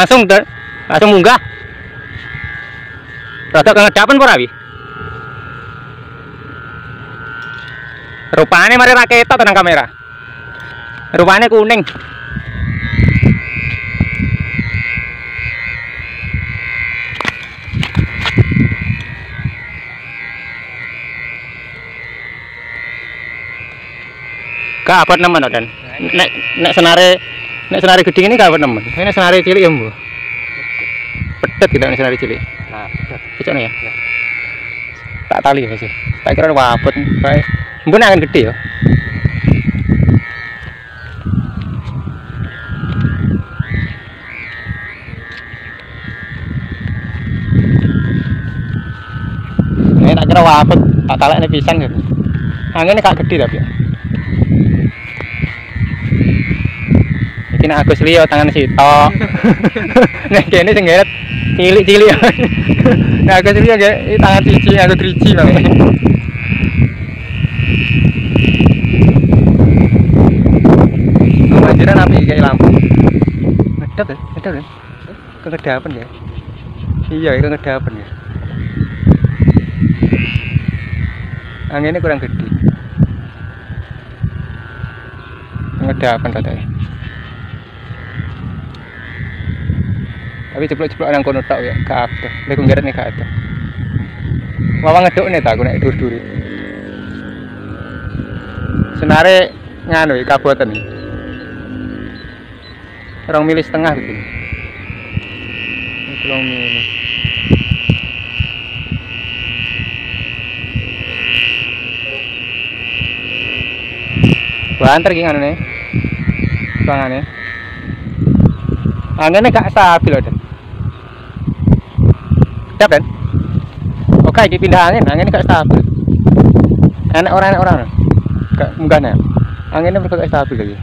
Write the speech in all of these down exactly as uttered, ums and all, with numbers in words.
langsung ter, langsung munggah. Rodok ngedapen apa rawi? Rupanya mari ra ketok tenang kamera. Rupanya kuning. Kabar nemen kan? Nek nek senare nek senare gede ini kabar nemen. Ini senare cilik ya mbo. Pedet gitu nek senare cilik. Nah, pedet. Ya. Tak tali ya sih. Tak kira wabut bae. Mbo nek gede ya. Nek tak kira wabut tak talekne pisan gitu. Angene gak gede tapi. Kena aku seliyo tangan sito. Nek kene sing ngeret cilik-cilik. Nek aku seliyo ge tangan siji aku driji Bang. Majiran api kayak lampu. Ngedep ya, ngedep ya. Kegedapan ya. Iya, itu ngedapan ya. Anginnya kurang gede. Ngedapan katanya. Tapi ceplok-ceplok nang kono tok ya, gak ada. Lek ngeret nek gak ada. Wawa ngedukne ta aku nek dur-duri. Senare nganu ya kaboten. Rong mili setengah gitu. Rong mili. Banter ki nganune. Tangane. Anginnya gak stabil loh. Siap kan? Oke, ini pindah angin, anginnya gak stabil. Enak orang-enak orang gak munggah nih. Anginnya berkata gak stabil lagi.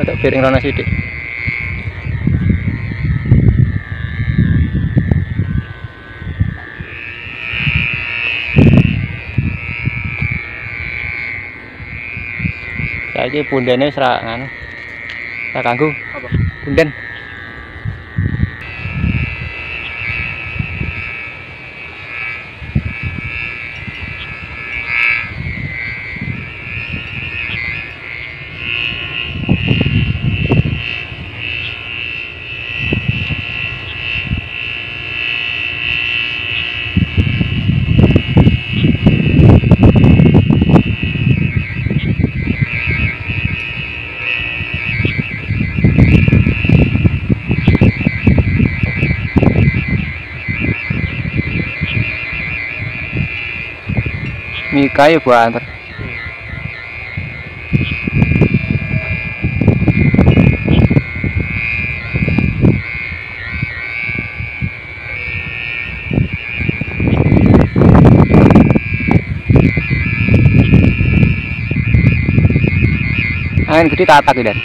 Tetap piring rana sidik. Saiki pundene serak ngono. Tak kanggo. Apa? Punden. Kayu banter. Angin gede tak tak dan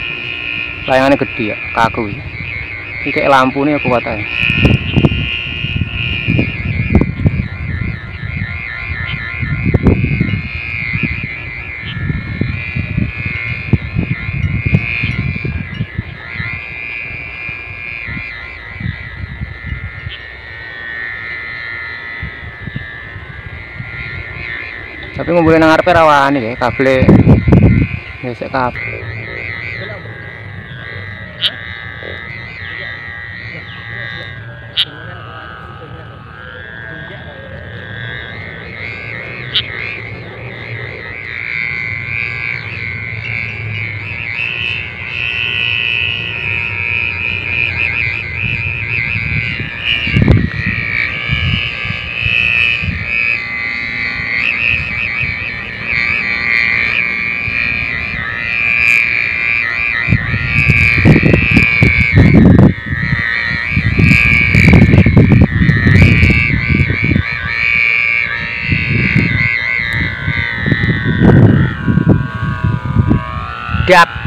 layangannya gede ya kaku. Ini kayak lampu nih kekuatannya. Tapi mau boleh nangar perawan nih, kabel, biasa kabel. Yep.